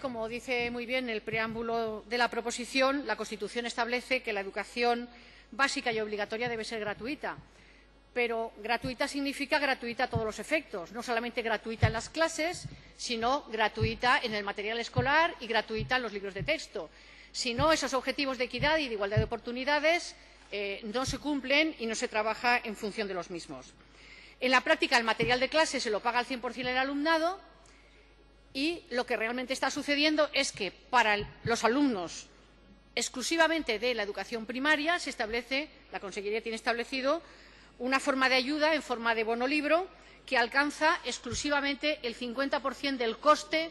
Como dice muy bien el preámbulo de la proposición, la Constitución establece que la educación básica y obligatoria debe ser gratuita, pero gratuita significa gratuita a todos los efectos, no solamente gratuita en las clases, sino gratuita en el material escolar y gratuita en los libros de texto. Si no, esos objetivos de equidad y de igualdad de oportunidades no se cumplen y no se trabaja en función de los mismos. En la práctica, el material de clase se lo paga al 100% el alumnado, y lo que realmente está sucediendo es que para los alumnos exclusivamente de la educación primaria se establece, la Consellería tiene establecido, una forma de ayuda en forma de bono libro que alcanza exclusivamente el 50% del coste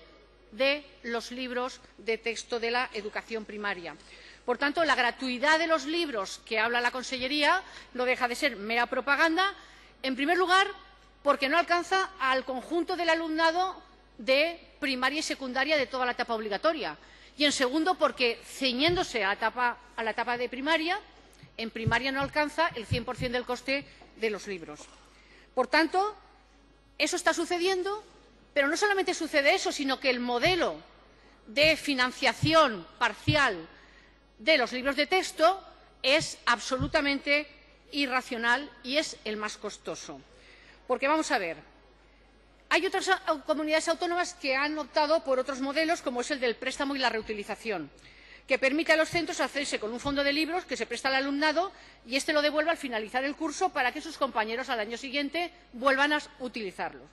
de los libros de texto de la educación primaria. Por tanto, la gratuidad de los libros que habla la Consellería no deja de ser mera propaganda, en primer lugar, porque no alcanza al conjunto del alumnado de primaria y secundaria de toda la etapa obligatoria. Y, en segundo, porque ceñiéndose a la etapa de primaria, en primaria no alcanza el 100% del coste de los libros. Por tanto, eso está sucediendo, pero no solamente sucede eso, sino que el modelo de financiación parcial de los libros de texto es absolutamente irracional y es el más costoso. Porque, vamos a ver, hay otras comunidades autónomas que han optado por otros modelos, como es el del préstamo y la reutilización, que permite a los centros hacerse con un fondo de libros que se presta al alumnado y éste lo devuelve al finalizar el curso para que sus compañeros al año siguiente vuelvan a utilizarlos.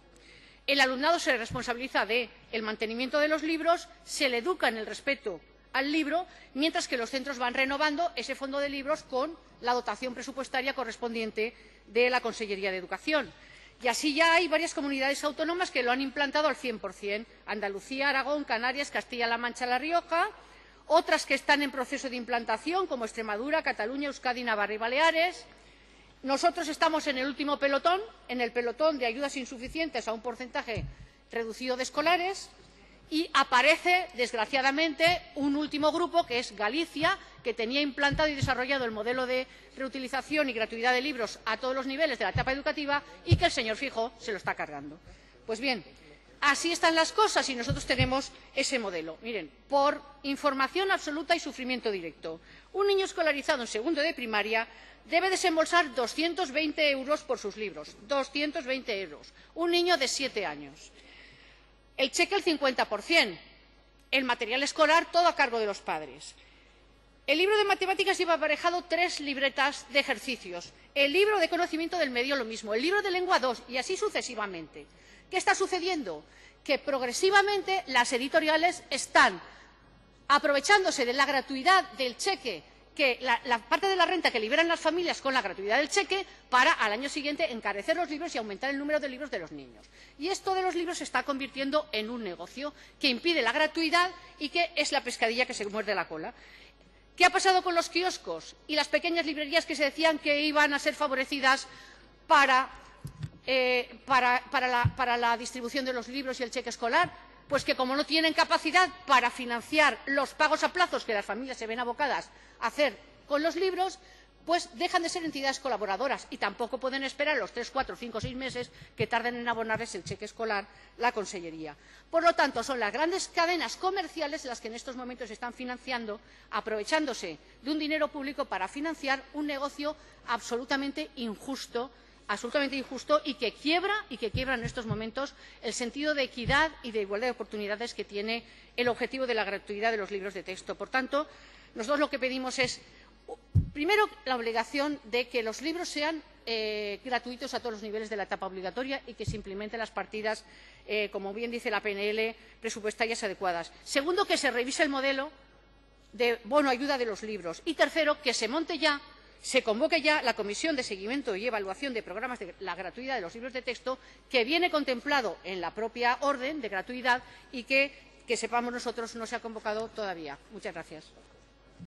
El alumnado se responsabiliza del mantenimiento de los libros, se le educa en el respeto al libro, mientras que los centros van renovando ese fondo de libros con la dotación presupuestaria correspondiente de la Consellería de Educación. Y así ya hay varias comunidades autónomas que lo han implantado al 100%, Andalucía, Aragón, Canarias, Castilla-La Mancha, La Rioja, otras que están en proceso de implantación, como Extremadura, Cataluña, Euskadi, Navarra y Baleares. Nosotros estamos en el último pelotón, en el pelotón de ayudas insuficientes a un porcentaje reducido de escolares, y aparece, desgraciadamente, un último grupo, que es Galicia, que tenía implantado y desarrollado el modelo de reutilización y gratuidad de libros a todos los niveles de la etapa educativa y que el señor Feijóo se lo está cargando. Pues bien, así están las cosas y nosotros tenemos ese modelo. Miren, por información absoluta y sufrimiento directo, un niño escolarizado en segundo de primaria debe desembolsar 220 euros por sus libros, 220 euros, un niño de 7 años. El cheque el 50%, el material escolar todo a cargo de los padres. El libro de matemáticas lleva aparejado 3 libretas de ejercicios, el libro de conocimiento del medio lo mismo, el libro de lengua 2 y así sucesivamente. ¿Qué está sucediendo? Que progresivamente las editoriales están aprovechándose de la gratuidad del cheque, que la parte de la renta que liberan las familias con la gratuidad del cheque para al año siguiente encarecer los libros y aumentar el número de libros de los niños. Y esto de los libros se está convirtiendo en un negocio que impide la gratuidad y que es la pescadilla que se muerde la cola. ¿Qué ha pasado con los kioscos y las pequeñas librerías que se decían que iban a ser favorecidas para la distribución de los libros y el cheque escolar? Pues que como no tienen capacidad para financiar los pagos a plazos que las familias se ven abocadas a hacer con los libros, pues dejan de ser entidades colaboradoras y tampoco pueden esperar los 3, 4, 5, 6 meses que tarden en abonarles el cheque escolar la Consellería. Por lo tanto, son las grandes cadenas comerciales las que en estos momentos están financiando, aprovechándose de un dinero público para financiar un negocio absolutamente injusto y que quiebra en estos momentos el sentido de equidad y de igualdad de oportunidades que tiene el objetivo de la gratuidad de los libros de texto. Por tanto, nosotros lo que pedimos es, primero, la obligación de que los libros sean gratuitos a todos los niveles de la etapa obligatoria y que se implementen las partidas, como bien dice la PNL, presupuestarias adecuadas. Segundo, que se revise el modelo de bono ayuda de los libros. Y tercero, que se convoque ya la Comisión de Seguimiento y Evaluación de Programas de la Gratuidad de los Libros de Texto, que viene contemplado en la propia orden de gratuidad y que sepamos nosotros, no se ha convocado todavía. Muchas gracias.